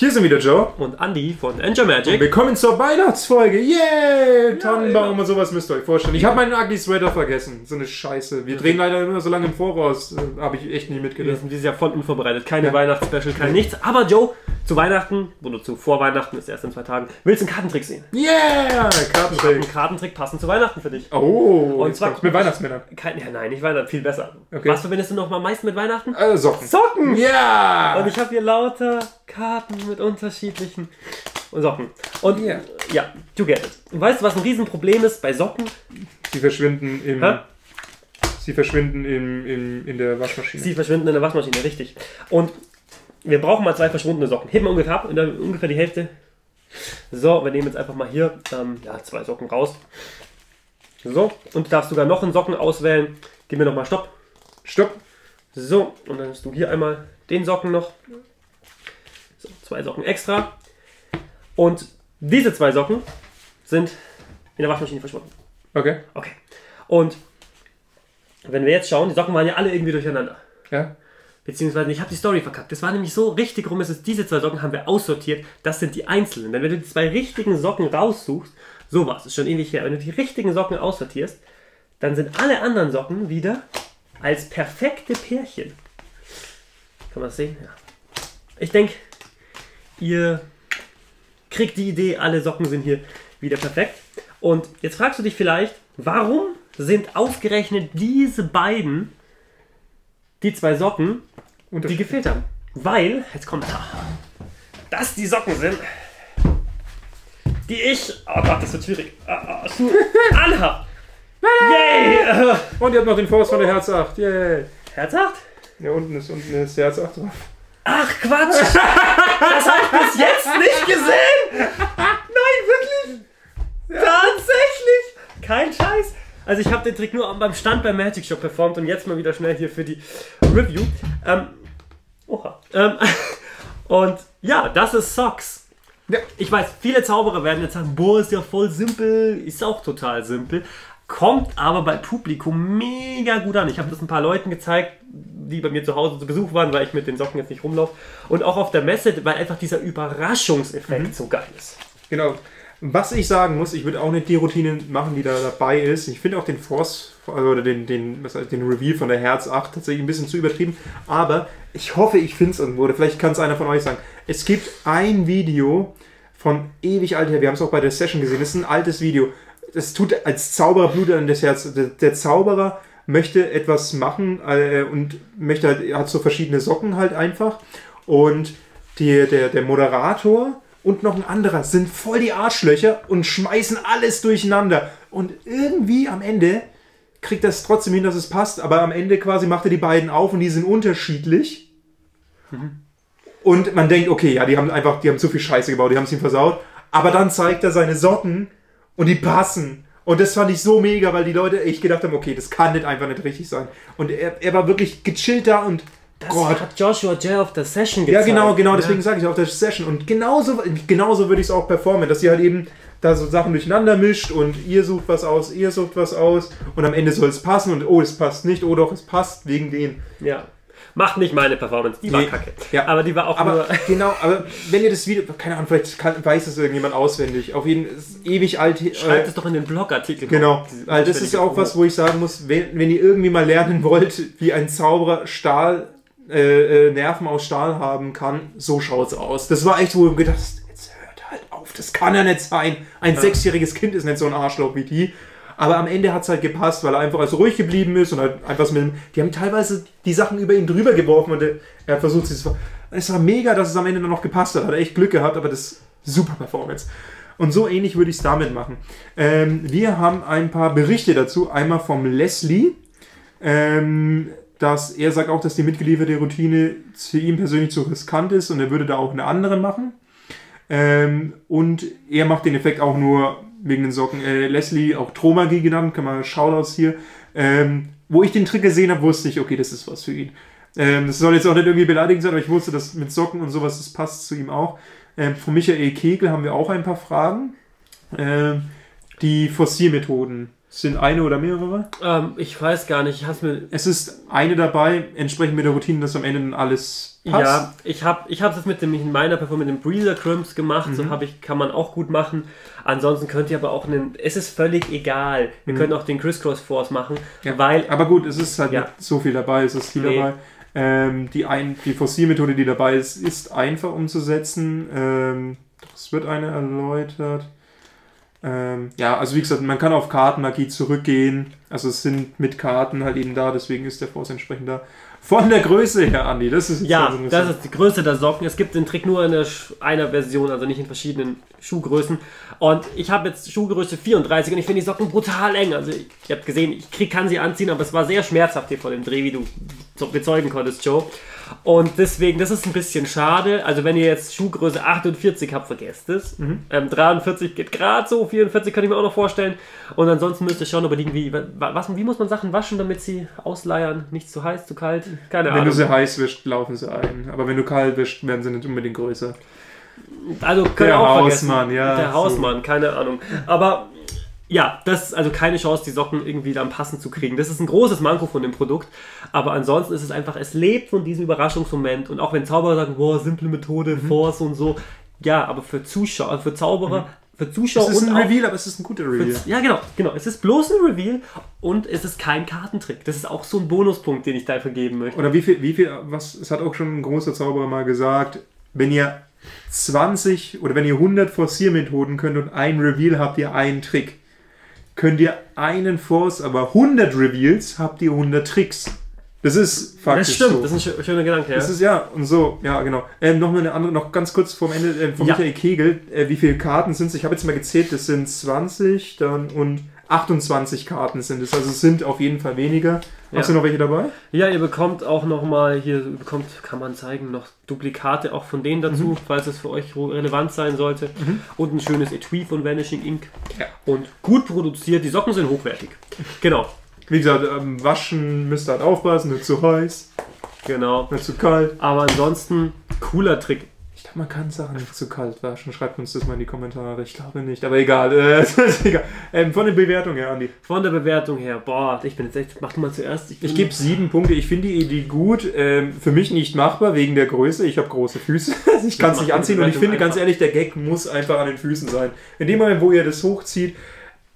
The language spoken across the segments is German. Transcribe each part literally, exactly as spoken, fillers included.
Hier sind wieder Joe und Andi von Enjoy Magic. Und willkommen zur Weihnachtsfolge. Yay! Tannenbaum und sowas müsst ihr euch vorstellen. Ich habe meinen Ugly Sweater vergessen. So eine Scheiße. Wir drehen leider immer so lange im Voraus. Habe ich echt nicht mitgedacht. Wir sind dieses Jahr voll unvorbereitet. Keine ja. Weihnachtsspecial, kein nichts. Aber Joe, zu Weihnachten, oder zu Vorweihnachten, ist erst in zwei Tagen, willst du einen Kartentrick sehen? Yeah! Kartentrick. Einen Kartentrick passend zu Weihnachten für dich. Oh, und zwar mit Weihnachtsmännern. Kein, ja, nein, nicht Weihnachten. Viel besser. Okay. Was verbindest du noch mal am meisten mit Weihnachten? Äh, Socken. Socken! Ja! Yeah. Und ich habe hier lauter Karten mit unterschiedlichen Socken. Und yeah. ja, du get it. Und weißt du, was ein Riesenproblem ist bei Socken? Sie verschwinden im... Ha? Sie verschwinden im, im, in der Waschmaschine. Sie verschwinden in der Waschmaschine, richtig. Und wir brauchen mal zwei verschwundene Socken. Heben wir ungefähr ab, ungefähr die Hälfte. So, wir nehmen jetzt einfach mal hier ähm, ja, zwei Socken raus. So, und du darfst sogar noch einen Socken auswählen. Gib mir nochmal Stopp. Stopp. So, und dann hast du hier einmal den Socken noch. So, zwei Socken extra. Und diese zwei Socken sind in der Waschmaschine verschwunden. Okay. Okay. Und wenn wir jetzt schauen, die Socken waren ja alle irgendwie durcheinander. Ja. Beziehungsweise, ich habe die Story verkackt. Das war nämlich so richtig rum, es ist, diese zwei Socken haben wir aussortiert. Das sind die einzelnen. Denn wenn du die zwei richtigen Socken raussuchst, sowas ist schon ewig her. Wenn du die richtigen Socken aussortierst, dann sind alle anderen Socken wieder als perfekte Pärchen. Kann man das sehen? Ja. Ich denke, ihr kriegt die Idee, alle Socken sind hier wieder perfekt. Und jetzt fragst du dich vielleicht, warum sind ausgerechnet diese beiden, die zwei Socken, die gefehlt haben? Weil, jetzt kommt da, dass die Socken sind, die ich, oh Gott, das wird schwierig, anhab. Yay! Und ihr habt noch den Vorsatz von der Herz acht. Yay. Herz acht? Ja, unten ist, unten ist der Herz acht drauf. Ach Quatsch! Das habe ich bis jetzt nicht gesehen! Nein, wirklich! Ja. Tatsächlich! Kein Scheiß! Also ich habe den Trick nur beim Stand beim Magic Shop performt und jetzt mal wieder schnell hier für die Review. Ähm, oha. Ähm, und ja, das ist Socks. Ja. Ich weiß, viele Zauberer werden jetzt sagen, boah, ist ja voll simpel. Ist auch total simpel. Kommt aber bei Publikum mega gut an. Ich habe das ein paar Leuten gezeigt, die bei mir zu Hause zu Besuch waren, weil ich mit den Socken jetzt nicht rumlaufe. Und auch auf der Messe, weil einfach dieser Überraschungseffekt mhm. so geil ist. Genau. Was ich sagen muss, ich würde auch nicht die Routine machen, die da dabei ist. Ich finde auch den Force, oder den, den, was heißt, den Reveal von der Herz acht tatsächlich ein bisschen zu übertrieben. Aber ich hoffe, ich finde es irgendwo. Oder vielleicht kann es einer von euch sagen. Es gibt ein Video von ewig alt her. Wir haben es auch bei der Session gesehen. Das ist ein altes Video. Es tut als Zauberer Blut an das Herz. Der, der Zauberer möchte etwas machen äh, und möchte halt, hat so verschiedene Socken halt einfach. Und die, der, der Moderator und noch ein anderer sind voll die Arschlöcher und schmeißen alles durcheinander. Und irgendwie am Ende kriegt das trotzdem hin, dass es passt, aber am Ende quasi macht er die beiden auf und die sind unterschiedlich. Mhm. Und man denkt, okay, ja, die haben einfach, die haben zu viel Scheiße gebaut, die haben es ihm versaut. Aber dann zeigt er seine Socken und die passen. Und das fand ich so mega, weil die Leute echt gedacht haben, okay, das kann nicht einfach nicht richtig sein. Und er, er war wirklich gechillt da und das Gott. Hat Joshua Jay auf der Session gezeigt. Ja, genau, genau, ja. Deswegen sage ich auf der Session. Und genauso, genauso würde ich es auch performen, dass ihr halt eben da so Sachen durcheinander mischt und ihr sucht was aus, ihr sucht was aus und am Ende soll es passen und oh, es passt nicht, oh doch, es passt wegen denen. Ja. Macht nicht meine Performance, die war nee. Kacke. Ja. Aber die war auch aber nur... Genau, aber wenn ihr das Video... Keine Ahnung, vielleicht kann, weiß es irgendjemand auswendig. Auf jeden Fall ist ewig alt... Schreibt äh, es doch in den Blogartikel. Genau. Weil das ist auch was, wo ich sagen muss, wenn, wenn ihr irgendwie mal lernen wollt, wie ein Zauberer Stahl... Äh, Nerven aus Stahl haben kann, so schaut's aus. Das war echt, wo du gedacht hast, jetzt hört halt auf, das kann ja nicht sein. Ein ja. sechsjähriges Kind ist nicht so ein Arschloch wie die. Aber am Ende hat's halt gepasst, weil er einfach also ruhig geblieben ist und halt einfach mit dem, die haben teilweise die Sachen über ihn drüber geworfen und er hat versucht, es war, es war mega, dass es am Ende noch gepasst hat. Hat er echt Glück gehabt, aber das ist super Performance. Und so ähnlich würde ich es damit machen. Ähm, wir haben ein paar Berichte dazu. Einmal vom Leslie, ähm, dass er sagt auch, dass die mitgelieferte Routine für ihn persönlich zu riskant ist und er würde da auch eine andere machen. Ähm, und er macht den Effekt auch nur wegen den Socken. Äh, Leslie, auch Tromagie genannt, kann man Shoutouts hier. Ähm, wo ich den Trick gesehen habe, wusste ich, okay, das ist was für ihn. Ähm, das soll jetzt auch nicht irgendwie beleidigend sein, aber ich wusste, dass mit Socken und sowas, das passt zu ihm auch. Ähm, von Michael Kegel haben wir auch ein paar Fragen. Ähm, die Fossilmethoden. Sind eine oder mehrere? Ähm, ich weiß gar nicht. Ich hasse mir es ist eine dabei, entsprechend mit der Routine, dass am Ende dann alles passt. Ja, ich habe ich habe das mit dem in meiner Performance mit dem Breather Crimps gemacht. Mhm. So habe ich kann man auch gut machen. Ansonsten könnt ihr aber auch einen. Es ist völlig egal. Wir mhm. können auch den Crisscross Force machen, ja, weil. Aber gut, es ist halt ja. nicht so viel dabei. Es ist viel nee. dabei. Ähm, die ein die Fossil-Methode, die dabei ist, ist einfach umzusetzen. Ähm, es wird eine erläutert. Ähm, ja, also wie gesagt, man kann auf Kartenmagie zurückgehen, also es sind mit Karten halt eben da, deswegen ist der Force entsprechend da. Von der Größe her, Andi, das ist... Ja, so das ist die Größe der Socken. Es gibt den Trick nur in der einer Version, also nicht in verschiedenen Schuhgrößen. Und ich habe jetzt Schuhgröße vierunddreißig und ich finde die Socken brutal eng. Also ich, ihr habt gesehen, ich krieg, kann sie anziehen, aber es war sehr schmerzhaft hier vor dem Dreh, wie du bezeugen konntest, Joe. Und deswegen, das ist ein bisschen schade. Also wenn ihr jetzt Schuhgröße achtundvierzig habt, vergesst es. Mhm. Ähm, dreiundvierzig geht gerade so, vierundvierzig kann ich mir auch noch vorstellen. Und ansonsten müsst ihr schon überlegen, wie, was, wie muss man Sachen waschen, damit sie ausleiern, nicht zu heiß, zu kalt. Keine Ahnung. Wenn du sie heiß wischst, laufen sie ein. Aber wenn du kalt wischst, werden sie nicht unbedingt größer. Also können wir auch vergessen. Der Hausmann, ja. Der Hausmann, so. Keine Ahnung. Aber ja, das ist also keine Chance, die Socken irgendwie dann passend zu kriegen. Das ist ein großes Manko von dem Produkt. Aber ansonsten ist es einfach, es lebt von diesem Überraschungsmoment. Und auch wenn Zauberer sagen, wow, simple Methode, mhm. Force und so. Ja, aber für Zuschauer, für Zauberer... Mhm. Für Zuschauer es ist ein Reveal, aber es ist ein guter Reveal. Für, ja, genau, genau. Es ist bloß ein Reveal und es ist kein Kartentrick. Das ist auch so ein Bonuspunkt, den ich dafür geben möchte. Oder wie viel, wie viel, was, es hat auch schon ein großer Zauberer mal gesagt, wenn ihr zwanzig oder wenn ihr hundert Forciermethoden könnt und ein Reveal habt ihr einen Trick. Könnt ihr einen Force, aber hundert Reveals habt ihr hundert Tricks. Das ist faktisch Das stimmt, so. Das ist ein schöner Gedanke. Ja. Das ist ja, und so, ja, genau. Ähm, noch mal eine andere, noch ganz kurz vorm Ende äh, von ja. Michael Kegel, äh, wie viele Karten sind es? Ich habe jetzt mal gezählt, das sind zwanzig dann und achtundzwanzig Karten sind es. Also es sind auf jeden Fall weniger. Ja. Hast du noch welche dabei? Ja, ihr bekommt auch nochmal, hier bekommt, kann man zeigen, noch Duplikate auch von denen dazu, mhm. falls es für euch relevant sein sollte. Mhm. Und ein schönes Etui von Vanishing Ink. Ja. Und gut produziert, die Socken sind hochwertig. Genau. Wie gesagt, ähm, waschen müsst ihr halt aufpassen, nicht zu heiß, genau. nicht zu kalt. Aber ansonsten, cooler Trick. Ich glaube, man kann Sachen nicht zu kalt waschen. Schreibt uns das mal in die Kommentare. Ich glaube nicht, aber egal. Äh, ist egal. Ähm, von der Bewertung her, Andi. Von der Bewertung her, boah, ich bin jetzt echt, mach du mal zuerst. Ich, ich gebe sieben Punkte. Ich finde die Idee gut. Ähm, für mich nicht machbar, wegen der Größe. Ich habe große Füße. Ich kann es nicht anziehen und ich finde, einfach. ganz ehrlich, der Gag muss einfach an den Füßen sein. In dem Moment, wo ihr das hochzieht,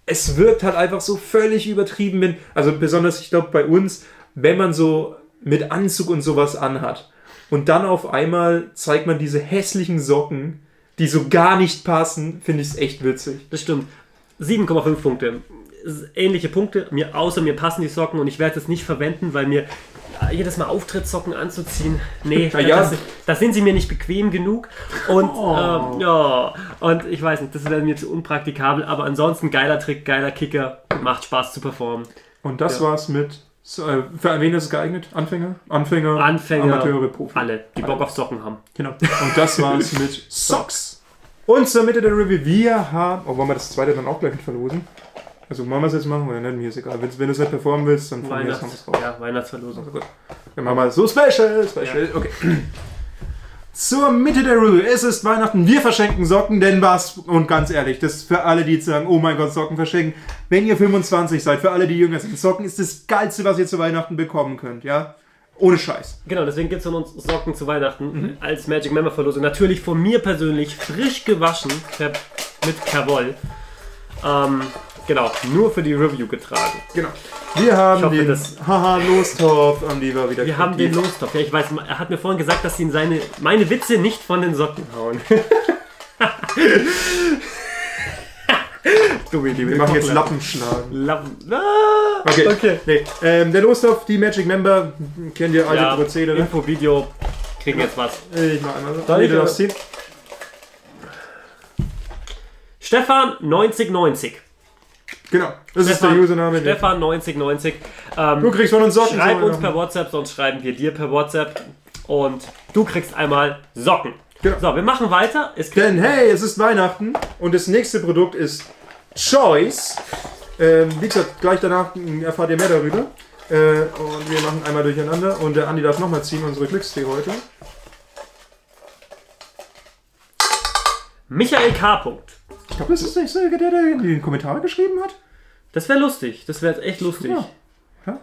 es wirkt halt einfach so völlig übertrieben, wenn, also besonders, ich glaube, bei uns, wenn man so mit Anzug und sowas anhat und dann auf einmal zeigt man diese hässlichen Socken, die so gar nicht passen, finde ich es echt witzig. Das stimmt. sieben Komma fünf Punkte. Ähnliche Punkte, mir, außer mir passen die Socken und ich werde es nicht verwenden, weil mir jedes Mal Auftrittssocken anzuziehen, nee, ja, ja. Das, das sind sie mir nicht bequem genug und, oh. ähm, ja, und ich weiß nicht, das wäre mir zu unpraktikabel, aber ansonsten geiler Trick, geiler Kicker, macht Spaß zu performen. Und das ja. war's mit, äh, für wen ist es geeignet? Anfänger? Anfänger, Anfänger Amateure, Profis. Alle, die Bock auf Socken haben. Genau. Und das war's mit Socks. Und zur Mitte der Review, wir haben, oh, wollen wir das zweite dann auch gleich mit verlosen? Also wollen wir es jetzt machen oder nicht? Mir ist egal. Wenn, wenn du es nicht performen willst, dann von mir aus kommst du raus. Ja, Weihnachtsverlosung. Also dann machen wir so Special, Special, ja. okay. Zur Mitte der Review. Es ist Weihnachten, wir verschenken Socken, denn was? Und ganz ehrlich, das ist für alle, die sagen, oh mein Gott, Socken verschenken. Wenn ihr fünfundzwanzig seid, für alle, die jünger sind, Socken ist das Geilste, was ihr zu Weihnachten bekommen könnt, ja? Ohne Scheiß. Genau, deswegen gibt es von uns Socken zu Weihnachten mhm. als Magic Member Verlosung. Natürlich von mir persönlich, frisch gewaschen, mit Kerwoll. Ähm... Genau, nur für die Review getragen. Genau. Wir haben hoffe, den Haha Lostopf am Lieber wieder. Wir haben den Lostopf. Ja, ich weiß, er hat mir vorhin gesagt, dass ihn seine meine Witze nicht von den Socken hauen. du, wir wir machen jetzt Lappenschlagen. Lappen. Ah, okay. okay. Nee. Ähm, der Lostopf, die Magic Member, kennt ihr alte ja, Prozedere. Info-Video kriegen genau. jetzt was. Ich mach einmal so. Da nee, du darfst ziehen. Stefan neunzig neunzig. Genau, das Stefan, ist der Username. Stefan neunzig neunzig. Ähm, du kriegst von uns Socken. Schreib uns per WhatsApp, sonst schreiben wir dir per WhatsApp. Und du kriegst einmal Socken. Genau. So, wir machen weiter. Es Denn hey, es ist Weihnachten und das nächste Produkt ist Choice. Ähm, wie gesagt, gleich danach erfahrt ihr mehr darüber. Äh, und wir machen einmal durcheinander. Und der Andi darf nochmal ziehen, unsere Glückstee heute. Michael K. Ich glaube, das ist nicht so, der, der in die Kommentare geschrieben hat. Das wäre lustig. Das wäre echt lustig. Ja. Ja.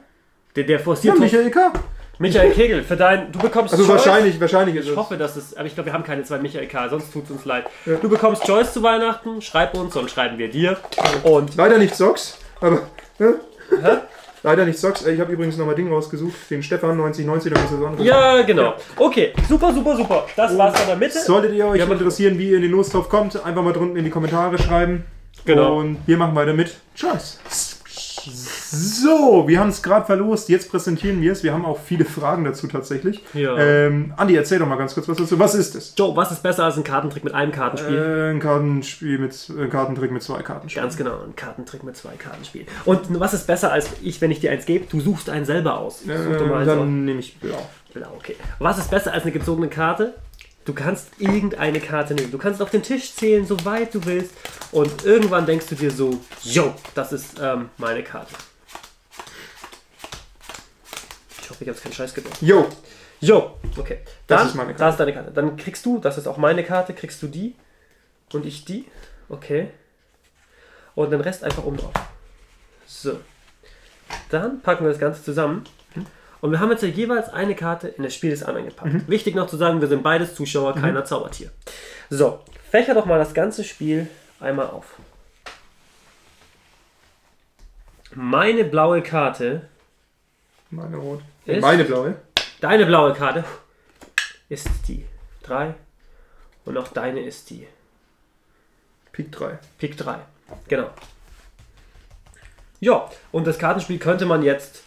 Der, der forciert. Ja, Michael K. Michael Kegel, für dein. Du bekommst also Choice. Wahrscheinlich, wahrscheinlich ist es. Ich hoffe, dass es. Aber ich glaube, wir haben keine zwei Michael K., sonst tut es uns leid. Ja. Du bekommst Choice zu Weihnachten, schreib uns, sonst schreiben wir dir. Und leider nicht Socks, aber. Ne? Hä? Leider nicht Socks. Ich habe übrigens nochmal Ding rausgesucht, den Stefan neunzig neunzig. Ja, genau. Ja. Okay, super, super, super. Das und war's von der Mitte. Solltet ihr euch ja, interessieren, wie ihr in den Lostopf kommt, einfach mal drunten in die Kommentare schreiben. Genau. Und wir machen weiter mit Choice. So, wir haben es gerade verlost, jetzt präsentieren wir es. Wir haben auch viele Fragen dazu tatsächlich. Ja. Ähm, Andi, erzähl doch mal ganz kurz was dazu. Was ist es? Joe, was ist besser als ein Kartentrick mit einem Kartenspiel? Äh, ein Kartenspiel mit, ein Kartentrick mit zwei Kartenspielen. Ganz genau, ein Kartentrick mit zwei Kartenspielen. Und was ist besser als ich, wenn ich dir eins gebe? Du suchst einen selber aus. Ich such äh, mal dann so. Nehme ich blau. Blau, okay. Was ist besser als eine gezogene Karte? Du kannst irgendeine Karte nehmen. Du kannst auf den Tisch zählen, so weit du willst. Und irgendwann denkst du dir so, yo, das ist ähm, meine Karte. Ich hoffe, ich habe keinen Scheiß gedacht. Yo. Yo. Okay. Dann, das ist meine Karte. Das ist deine Karte. Dann kriegst du, das ist auch meine Karte, kriegst du die. Und ich die. Okay. Und den Rest einfach oben drauf. So. Dann packen wir das Ganze zusammen. Und wir haben jetzt ja jeweils eine Karte in das Spiel des anderen gepackt. Mhm. Wichtig noch zu sagen, wir sind beides Zuschauer, mhm. keiner Zaubertier. So, fächer doch mal das ganze Spiel einmal auf. Meine blaue Karte... Meine rote. Meine blaue. Deine blaue Karte ist die drei. Und auch deine ist die... Pik drei. Pik drei, genau. Ja, und das Kartenspiel könnte man jetzt...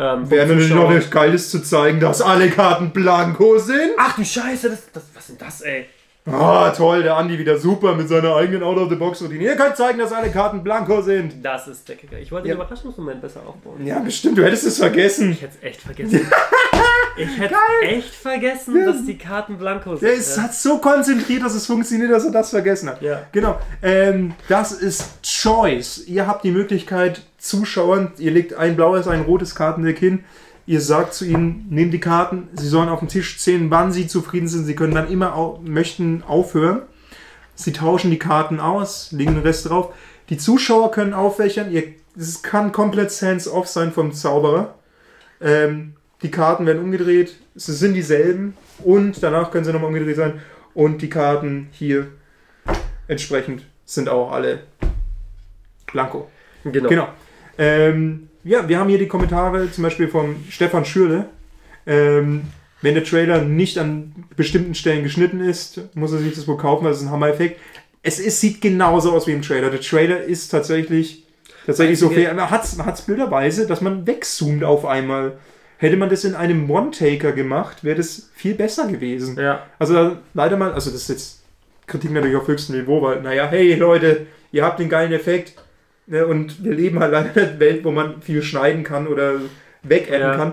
Ähm, wäre natürlich noch was Geiles zu zeigen, dass alle Karten blanko sind. Ach du Scheiße, das, das, was ist denn das, ey? Ah, toll, der Andi wieder super mit seiner eigenen Out-of-the-Box-Routine. Ihr könnt zeigen, dass alle Karten blanko sind. Das ist der Kicker. Ich wollte ja. den Überraschungsmoment besser aufbauen. Ja, bestimmt, du hättest es vergessen. Ich hätte es echt vergessen. Ich hätte echt vergessen, ja. dass die Karten blanko sind. Der ist, ja. hat so konzentriert, dass es funktioniert, dass er das vergessen hat. Ja. Genau. Ähm, das ist Choice. Ihr habt die Möglichkeit, Zuschauern, ihr legt ein blaues, ein rotes Kartendeck hin. Ihr sagt zu ihnen, nehmt die Karten, sie sollen auf den Tisch zählen, wann sie zufrieden sind. Sie können dann immer au möchten aufhören. Sie tauschen die Karten aus, legen den Rest drauf. Die Zuschauer können aufwächern. Es kann komplett hands-off sein vom Zauberer. Ähm, Die Karten werden umgedreht, es sind dieselben und danach können sie nochmal umgedreht sein. Und die Karten hier entsprechend sind auch alle blanko. Genau. genau. Ähm, ja, wir haben hier die Kommentare zum Beispiel von Stefan Schürle. Ähm, wenn der Trailer nicht an bestimmten Stellen geschnitten ist, muss er sich das wohl kaufen, weil es ist ein Hammer-Effekt. Es ist, sieht genauso aus wie im Trailer. Der Trailer ist tatsächlich, tatsächlich so fair. Man hat es blöderweise, dass man wegzoomt auf einmal. Hätte man das in einem One-Taker gemacht, wäre das viel besser gewesen. Ja. Also leider mal, also das ist jetzt Kritik natürlich auf höchstem Niveau, weil naja, hey Leute, ihr habt den geilen Effekt ne, und wir leben halt leider in einer Welt, wo man viel schneiden kann oder wegenden ja. kann.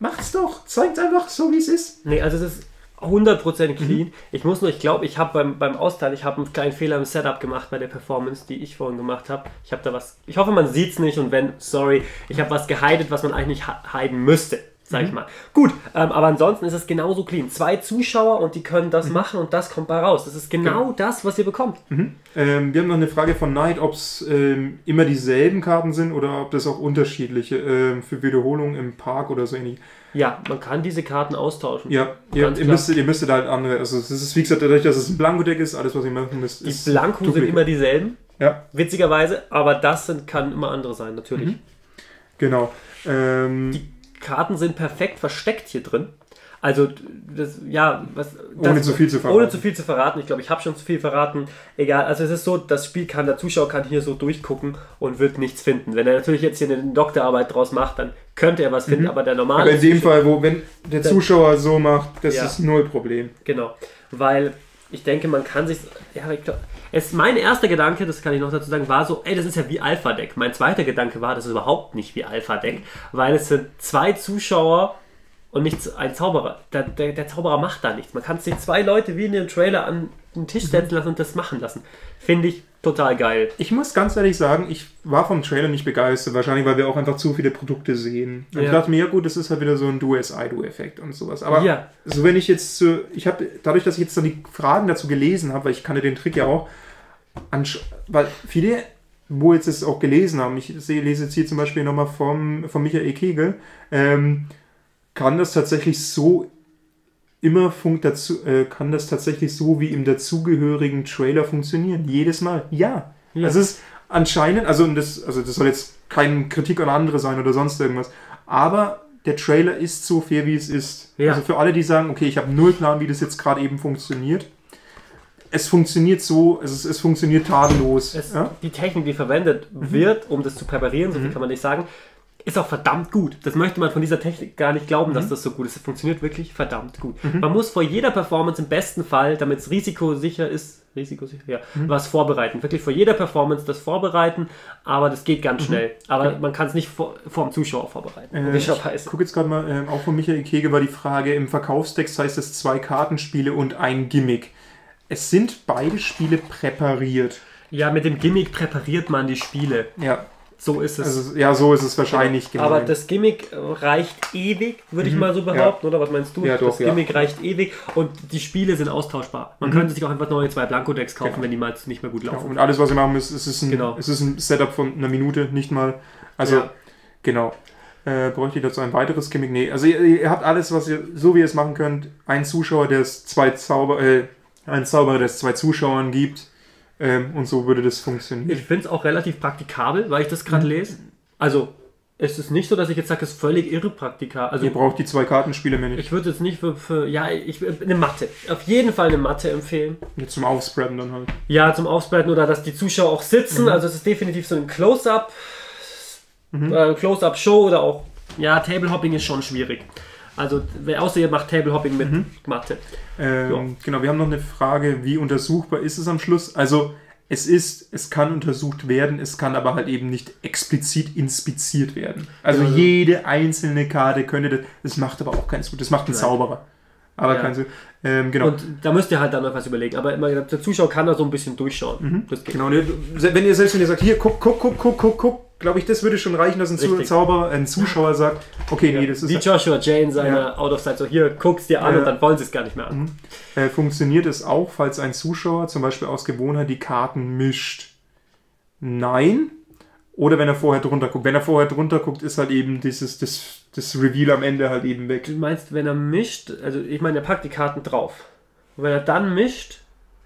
Macht's doch, zeigt's einfach so, wie es ist. Nee, also das ist hundert Prozent clean. Mhm. Ich muss nur, ich glaube, ich habe beim, beim Austeilen, ich habe einen kleinen Fehler im Setup gemacht bei der Performance, die ich vorhin gemacht habe. Ich habe da was, ich hoffe, man sieht es nicht und wenn, sorry, ich habe was gehidet, was man eigentlich nicht hiden müsste, sag mhm. ich mal. Gut, ähm, aber ansonsten ist es genauso clean. Zwei Zuschauer und die können das mhm. machen und das kommt bei raus. Das ist genau, genau. das, was ihr bekommt. Mhm. Ähm, wir haben noch eine Frage von Knight, ob es ähm, immer dieselben Karten sind oder ob das auch unterschiedliche ähm, für Wiederholungen im Park oder so ähnlich. Ja, man kann diese Karten austauschen. Ja, ja ihr, müsstet, ihr müsstet halt andere, also es ist wie gesagt, dadurch, dass es ein Blanko-Deck ist, alles was ihr machen müsst, ist die Blanko dupliziert. Sind immer dieselben, ja. witzigerweise, aber das sind, kann immer andere sein, natürlich. Mhm. Genau. Ähm, die Karten sind perfekt versteckt hier drin, also, das, ja, was, das, ohne zu viel zu verraten. Ohne zu viel zu verraten, ich glaube, ich habe schon zu viel verraten, egal, also es ist so, das Spiel kann, der Zuschauer kann hier so durchgucken und wird nichts finden. Wenn er natürlich jetzt hier eine Doktorarbeit draus macht, dann könnte er was finden, mhm. aber der normale... Aber in dem Fall, wo, wenn der Zuschauer so macht, das ja. ist null Problem. Genau, weil ich denke, man kann sich... Ja, ich glaub, es, mein erster Gedanke, das kann ich noch dazu sagen, war so, ey, das ist ja wie Alpha Deck. Mein zweiter Gedanke war, das ist überhaupt nicht wie Alpha Deck, weil es sind zwei Zuschauer... Und nicht ein Zauberer. Der, der, der Zauberer macht da nichts. Man kann sich zwei Leute wie in dem Trailer an den Tisch setzen lassen und das machen lassen. Finde ich total geil. Ich muss ganz ehrlich sagen, ich war vom Trailer nicht begeistert. Wahrscheinlich, weil wir auch einfach zu viele Produkte sehen. Und ja. ich dachte mir, ja gut, das ist halt wieder so ein Do-as-I-Do-Effekt und sowas. Aber ja. so wenn ich jetzt so, ich habe dadurch, dass ich jetzt dann die Fragen dazu gelesen habe, weil ich kannte den Trick ja auch, weil viele wo jetzt es auch gelesen haben, ich lese jetzt hier zum Beispiel nochmal vom, von Michael Kegel, ähm, kann das tatsächlich so immer funkt dazu, äh, kann das tatsächlich so wie im dazugehörigen Trailer funktionieren. Jedes Mal. Ja. ja. Das ist anscheinend, also das, also das soll jetzt keine Kritik an andere sein oder sonst irgendwas, aber der Trailer ist so fair, wie es ist. Ja. Also für alle, die sagen, okay, ich habe null Plan, wie das jetzt gerade eben funktioniert. Es funktioniert so, es, ist, es funktioniert tadellos. Es, ja? Die Technik, die verwendet mhm. wird, um das zu präparieren, so viel mhm. kann man nicht sagen, ist auch verdammt gut. Das möchte man von dieser Technik gar nicht glauben, mhm. dass das so gut ist. Es funktioniert wirklich verdammt gut. Mhm. Man muss vor jeder Performance im besten Fall, damit es risikosicher ist, risikosicher, ja, mhm. was vorbereiten. Wirklich vor jeder Performance das vorbereiten, aber das geht ganz mhm. schnell. Aber okay. man kann es nicht vor, vor dem Zuschauer vorbereiten. Äh, ich gucke jetzt gerade mal, äh, auch von Michael Kege war die Frage, im Verkaufstext heißt es zwei Kartenspiele und ein Gimmick. Es sind beide Spiele präpariert. Ja, mit dem Gimmick präpariert man die Spiele. Ja. So ist es. Also, ja, so ist es wahrscheinlich. Genau. Aber das Gimmick reicht ewig, würde mhm. ich mal so behaupten, ja. oder? Was meinst du? Ja, doch, das Gimmick ja. reicht ewig und die Spiele sind austauschbar. Man mhm. könnte sich auch einfach neue zwei Blanko-Decks kaufen, genau. wenn die mal nicht mehr gut laufen. Genau. Und alles, was wir machen, ist, ist, ist, ein, genau. ist, ist ein Setup von einer Minute, nicht mal. Also, ja. genau. Äh, bräuchte ich dazu ein weiteres Gimmick? Nee. Also, ihr, ihr habt alles, was ihr, so wie ihr es machen könnt. Ein Zuschauer, der es zwei Zauber, äh, ein Zauberer, der es zwei Zuschauern gibt. Ähm, und so würde das funktionieren. Ich finde es auch relativ praktikabel, weil ich das gerade mhm. lese. Also, es ist nicht so, dass ich jetzt sage, es ist völlig irre praktikabel. Also, ihr braucht die zwei Kartenspiele mehr nicht. Ich würde jetzt nicht für, für ja, ich, eine Matte. Auf jeden Fall eine Matte empfehlen. Ja, zum Aufspreaden dann halt. Ja, zum Aufspreaden oder dass die Zuschauer auch sitzen. Mhm. Also, es ist definitiv so ein Close-Up, mhm. äh, Close-Up-Show oder auch, ja, Table-Hopping ist schon schwierig. Also, außer ihr macht Table-Hopping mit mhm. Mathe. Ähm, ja. Genau, wir haben noch eine Frage, wie untersuchbar ist es am Schluss? Also, es ist, es kann untersucht werden, es kann aber halt eben nicht explizit inspiziert werden. Also, ja. jede einzelne Karte könnte das, das macht aber auch keinen Sinn. Das macht ein Nein. Zauberer. Aber ja. kein Sinn. Ähm, genau. Und da müsst ihr halt dann noch was überlegen. Aber immer, der Zuschauer kann da so ein bisschen durchschauen. Mhm. Das geht. Genau, wenn ihr selbst wenn ihr sagt, hier, guck, guck, guck, guck, guck, guck, glaube ich, das würde schon reichen, dass ein, Zu Zauber, ein Zuschauer sagt, okay, ja, nee, das ist... Wie Joshua Jay in seiner ja. Out of Sight, so hier, guck's dir an ja. und dann wollen sie es gar nicht mehr an. Mhm. Äh, funktioniert es auch, falls ein Zuschauer zum Beispiel aus Gewohnheit die Karten mischt? Nein. Oder wenn er vorher drunter guckt. Wenn er vorher drunter guckt, ist halt eben dieses das, das Reveal am Ende halt eben weg. Du meinst, wenn er mischt, also ich meine, er packt die Karten drauf. Und wenn er dann mischt,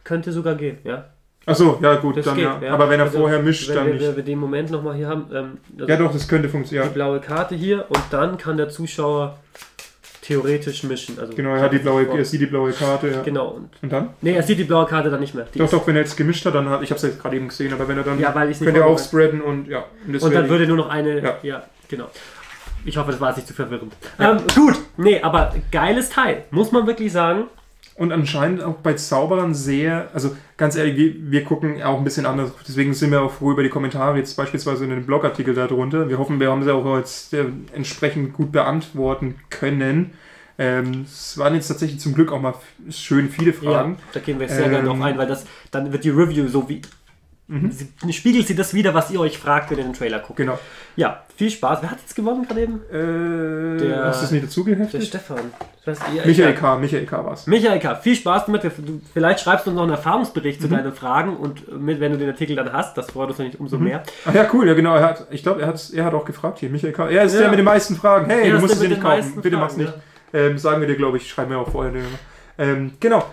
könnte sogar gehen, ja. Achso, ja gut, das dann geht, ja. ja. Aber wenn er also, vorher mischt, wenn dann wir, nicht. Wenn wir den Moment nochmal hier haben. Ähm, also ja doch, das könnte funktionieren. Die blaue Karte hier und dann kann der Zuschauer theoretisch mischen. Also genau, er, hat die blaue, er sieht die blaue Karte. Ja. Genau. Und, und dann? Nee, er sieht die blaue Karte dann nicht mehr. Die doch, doch, wenn er jetzt gemischt hat, dann hat, ich habe es jetzt gerade eben gesehen, aber wenn er dann, ja, weil könnt ihr aufspreaden und ja. Und, das und dann würde nur noch eine, ja, ja genau. Ich hoffe, das war jetzt nicht zu verwirrend. Ja. Ähm, gut, nee, aber geiles Teil, muss man wirklich sagen. Und anscheinend auch bei Zauberern sehr, also ganz ehrlich, wir, wir gucken auch ein bisschen anders, deswegen sind wir auch froh über die Kommentare, jetzt beispielsweise in den Blogartikel darunter. Wir hoffen, wir haben sie auch jetzt entsprechend gut beantworten können. Ähm, es waren jetzt tatsächlich zum Glück auch mal schön viele Fragen. Ja, da gehen wir sehr ähm, gerne drauf ein, weil das, dann wird die Review so wie... Mhm. Spiegelt sie das wieder, was ihr euch fragt, wenn ihr den Trailer guckt. Genau. Ja, viel Spaß. Wer hat jetzt gewonnen gerade eben? Äh, der, hast du es nicht dazugeheftet? Der Stefan. Das heißt, ihr, Michael K. Michael K. war's. Michael K. Viel Spaß damit. Vielleicht schreibst du uns noch einen Erfahrungsbericht mhm. zu deinen Fragen und mit, wenn du den Artikel dann hast, das freut uns natürlich umso mhm. mehr. Ach ja, cool. Ja, genau. Er hat, ich glaube, er hat, er hat auch gefragt hier. Michael K. Er ist ja. der mit den meisten Fragen. Hey, er du musst es dir nicht kaufen. Fragen, bitte mach's nicht. Ja. Ähm, sagen wir dir, glaube ich, schreiben wir auch vorher. Ähm, genau.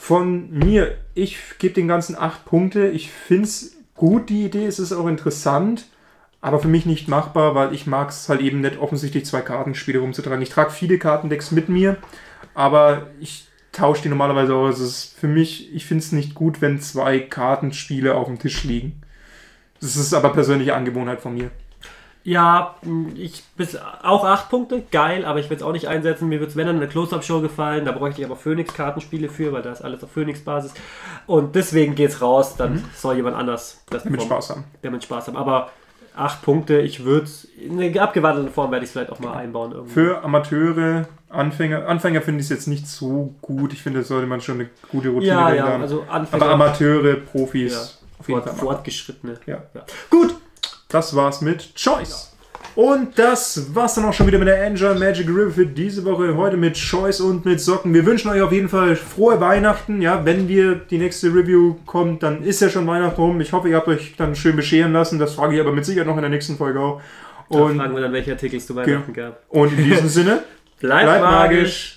Von mir, ich gebe den ganzen acht Punkte. Ich finde es gut, die Idee, es ist auch interessant, aber für mich nicht machbar, weil ich mag es halt eben nicht offensichtlich zwei Kartenspiele rumzutragen. Ich trage viele Kartendecks mit mir, aber ich tausche die normalerweise auch. Also es ist für mich, ich finde es nicht gut, wenn zwei Kartenspiele auf dem Tisch liegen. Das ist aber persönliche Angewohnheit von mir. Ja, ich bis auch acht Punkte, geil, aber ich würde es auch nicht einsetzen. Mir würde es, wenn, dann eine Close-Up-Show gefallen, da bräuchte ich aber Phoenix-Kartenspiele für, weil da ist alles auf Phoenix-Basis. Und deswegen geht's raus, dann mhm. soll jemand anders das mit Spaß haben. Der mit Spaß haben. Aber acht Punkte, ich würde es, in einer abgewandelten Form werde ich es vielleicht auch mal einbauen. Irgendwie. Für Amateure, Anfänger, Anfänger finde ich es jetzt nicht so gut. Ich finde, da sollte man schon eine gute Routine ja, ja, also Anfänger, aber Amateure, Profis, ja, auf jeden Fort, Fall. Fortgeschrittene. Ja. Ja. Gut! Das war's mit Choice. Und das war's dann auch schon wieder mit der Enjoy Magic Review für diese Woche. Heute mit Choice und mit Socken. Wir wünschen euch auf jeden Fall frohe Weihnachten. Ja, wenn wir die nächste Review kommt, dann ist ja schon Weihnachten rum. Ich hoffe, ihr habt euch dann schön bescheren lassen. Das frage ich aber mit Sicherheit noch in der nächsten Folge auch. Und da fragen wir dann, welche Artikel es zu Weihnachten gab. Und in diesem Sinne, bleibt, bleibt magisch.